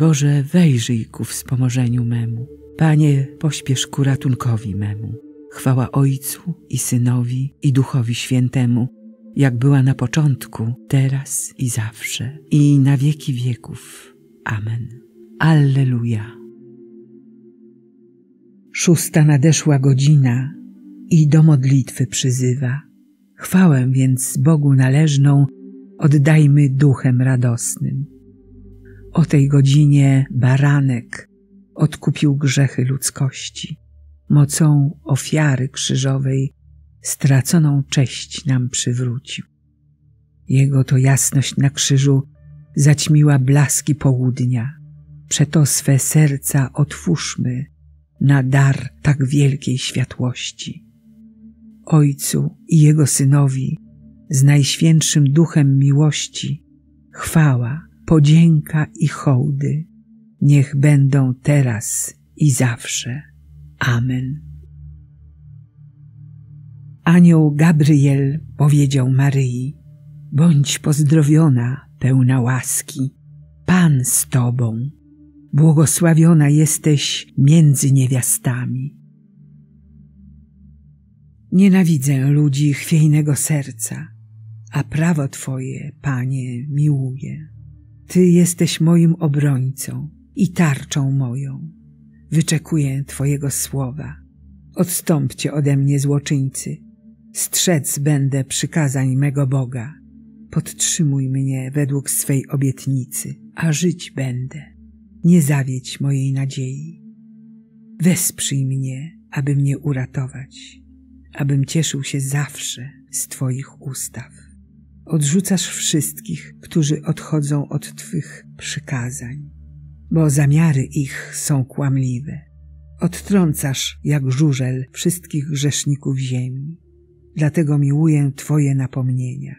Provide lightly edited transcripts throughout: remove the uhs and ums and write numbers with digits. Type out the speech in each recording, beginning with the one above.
Boże, wejrzyj ku wspomożeniu memu. Panie, pośpiesz ku ratunkowi memu. Chwała Ojcu i Synowi i Duchowi Świętemu, jak była na początku, teraz i zawsze, i na wieki wieków. Amen. Alleluja. 6. Nadeszła godzina i do modlitwy przyzywa. Chwałę więc Bogu należną oddajmy duchem radosnym. O tej godzinie Baranek odkupił grzechy ludzkości. Mocą ofiary krzyżowej straconą cześć nam przywrócił. Jego to jasność na krzyżu zaćmiła blaski południa. Przeto swe serca otwórzmy na dar tak wielkiej światłości. Ojcu i Jego Synowi z Najświętszym Duchem miłości chwała, podzięka i hołdy niech będą teraz i zawsze. Amen. Anioł Gabriel powiedział Maryi: bądź pozdrowiona, pełna łaski, Pan z Tobą, błogosławiona jesteś między niewiastami. Nienawidzę ludzi chwiejnego serca, a prawo Twoje, Panie, miłuję. Ty jesteś moim obrońcą i tarczą moją. Wyczekuję Twojego słowa. Odstąpcie ode mnie złoczyńcy. Strzec będę przykazań mego Boga. Podtrzymuj mnie według swej obietnicy, a żyć będę. Nie zawiedź mojej nadziei. Wesprzyj mnie, aby mnie uratować, abym cieszył się zawsze z Twoich ustaw. Odrzucasz wszystkich, którzy odchodzą od Twych przykazań, bo zamiary ich są kłamliwe. Odtrącasz jak żużel wszystkich grzeszników ziemi. Dlatego miłuję Twoje napomnienia.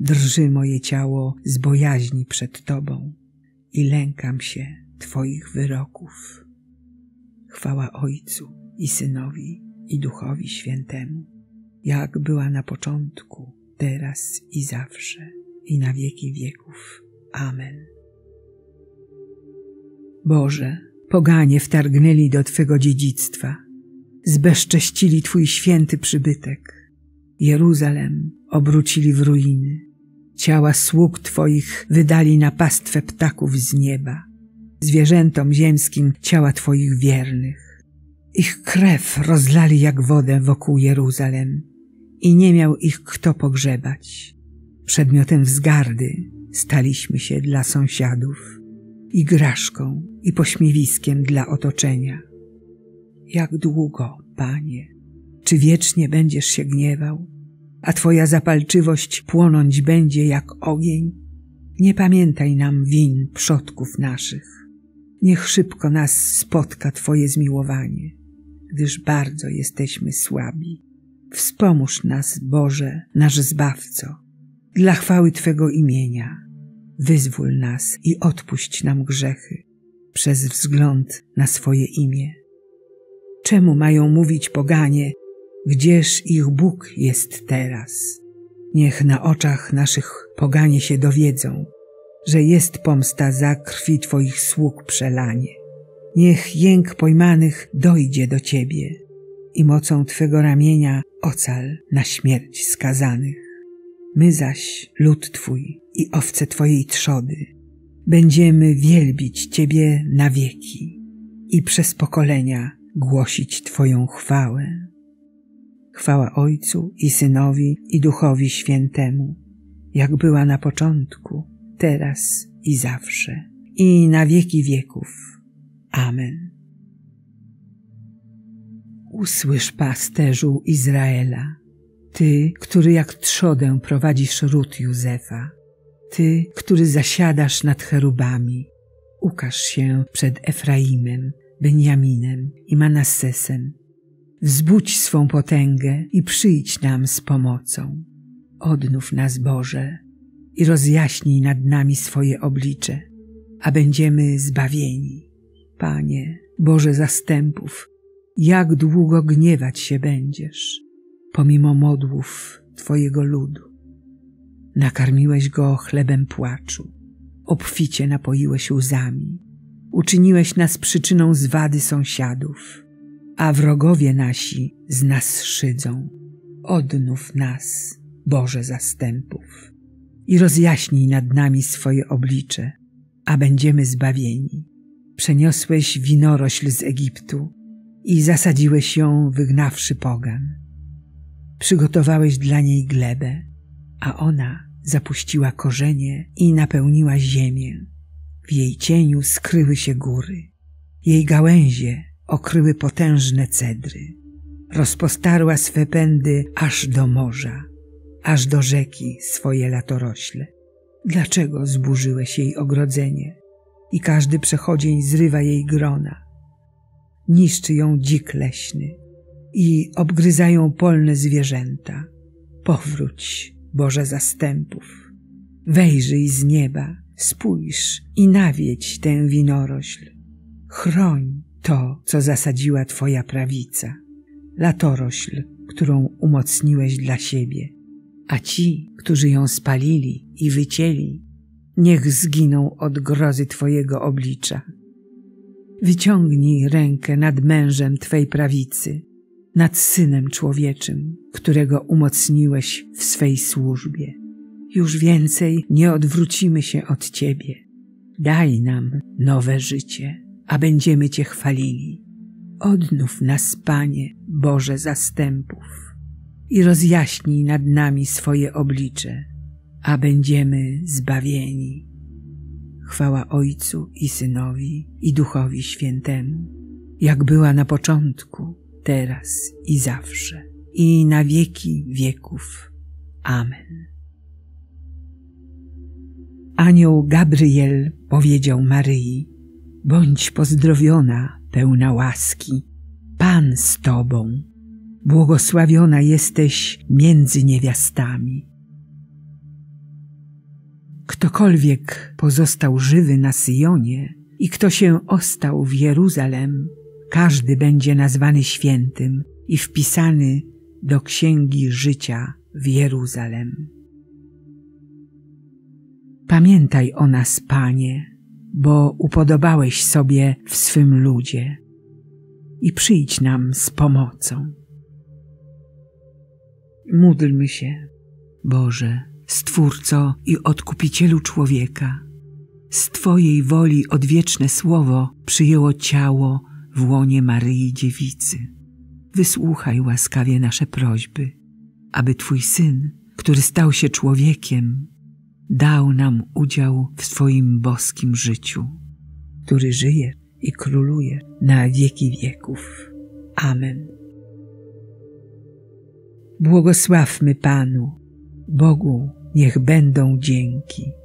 Drży moje ciało z bojaźni przed Tobą i lękam się Twoich wyroków. Chwała Ojcu i Synowi i Duchowi Świętemu, jak była na początku, teraz i zawsze, i na wieki wieków. Amen. Boże, poganie wtargnęli do Twego dziedzictwa, zbezcześcili Twój święty przybytek. Jeruzalem obrócili w ruiny, ciała sług Twoich wydali na pastwę ptaków z nieba, zwierzętom ziemskim ciała Twoich wiernych. Ich krew rozlali jak wodę wokół Jeruzalem i nie miał ich kto pogrzebać. Przedmiotem wzgardy staliśmy się dla sąsiadów, igraszką i pośmiewiskiem dla otoczenia. Jak długo, Panie, czy wiecznie będziesz się gniewał, a Twoja zapalczywość płonąć będzie jak ogień? Nie pamiętaj nam win przodków naszych. Niech szybko nas spotka Twoje zmiłowanie, gdyż bardzo jesteśmy słabi. Wspomóż nas, Boże, nasz Zbawco, dla chwały Twego imienia. Wyzwól nas i odpuść nam grzechy przez wzgląd na swoje imię. Czemu mają mówić poganie, gdzież ich Bóg jest teraz? Niech na oczach naszych poganie się dowiedzą, że jest pomsta za krwi Twoich sług przelanie. Niech jęk pojmanych dojdzie do Ciebie i mocą Twego ramienia ocal na śmierć skazanych. My zaś, lud Twój i owce Twojej trzody, będziemy wielbić Ciebie na wieki i przez pokolenia głosić Twoją chwałę. Chwała Ojcu i Synowi i Duchowi Świętemu, jak była na początku, teraz i zawsze, i na wieki wieków. Amen. Usłysz, pasterzu Izraela, Ty, który jak trzodę prowadzisz ród Józefa, Ty, który zasiadasz nad cherubami, ukaż się przed Efraimem, Benjaminem i Manassesem. Wzbudź swą potęgę i przyjdź nam z pomocą. Odnów nas, Boże, i rozjaśnij nad nami swoje oblicze, a będziemy zbawieni. Panie, Boże zastępów, jak długo gniewać się będziesz, pomimo modłów Twojego ludu? Nakarmiłeś go chlebem płaczu, obficie napoiłeś łzami, uczyniłeś nas przyczyną zwady sąsiadów, a wrogowie nasi z nas szydzą. Odnów nas, Boże zastępów, i rozjaśnij nad nami swoje oblicze, a będziemy zbawieni. Przeniosłeś winorośl z Egiptu i zasadziłeś ją, wygnawszy pogan. Przygotowałeś dla niej glebę, a ona zapuściła korzenie i napełniła ziemię. W jej cieniu skryły się góry, jej gałęzie okryły potężne cedry. Rozpostarła swe pędy aż do morza, aż do rzeki swoje latorośle. Dlaczego zburzyłeś jej ogrodzenie i każdy przechodzień zrywa jej grona? Niszczy ją dzik leśny i obgryzają polne zwierzęta. Powróć, Boże zastępów, wejrzyj z nieba, spójrz i nawiedź tę winorośl. Chroń to, co zasadziła Twoja prawica, latorośl, którą umocniłeś dla siebie, a ci, którzy ją spalili i wycięli, niech zginą od grozy Twojego oblicza. Wyciągnij rękę nad mężem Twej prawicy, nad synem człowieczym, którego umocniłeś w swej służbie. Już więcej nie odwrócimy się od Ciebie. Daj nam nowe życie, a będziemy Cię chwalili. Odnów nas, Panie, Boże zastępów, i rozjaśnij nad nami swoje oblicze, a będziemy zbawieni. Chwała Ojcu i Synowi, i Duchowi Świętemu, jak była na początku, teraz i zawsze, i na wieki wieków. Amen. Anioł Gabriel powiedział Maryi: bądź pozdrowiona, pełna łaski, Pan z Tobą, błogosławiona jesteś między niewiastami. Ktokolwiek pozostał żywy na Syjonie i kto się ostał w Jeruzalem, każdy będzie nazwany świętym i wpisany do Księgi Życia w Jeruzalem. Pamiętaj o nas, Panie, bo upodobałeś sobie w swym ludzie, i przyjdź nam z pomocą. Módlmy się. Boże, Stwórco i Odkupicielu człowieka, z Twojej woli odwieczne słowo przyjęło ciało w łonie Maryi Dziewicy. Wysłuchaj łaskawie nasze prośby, aby Twój Syn, który stał się człowiekiem, dał nam udział w swoim boskim życiu, który żyje i króluje na wieki wieków. Amen. Błogosławmy Panu, Bogu niech będą dzięki.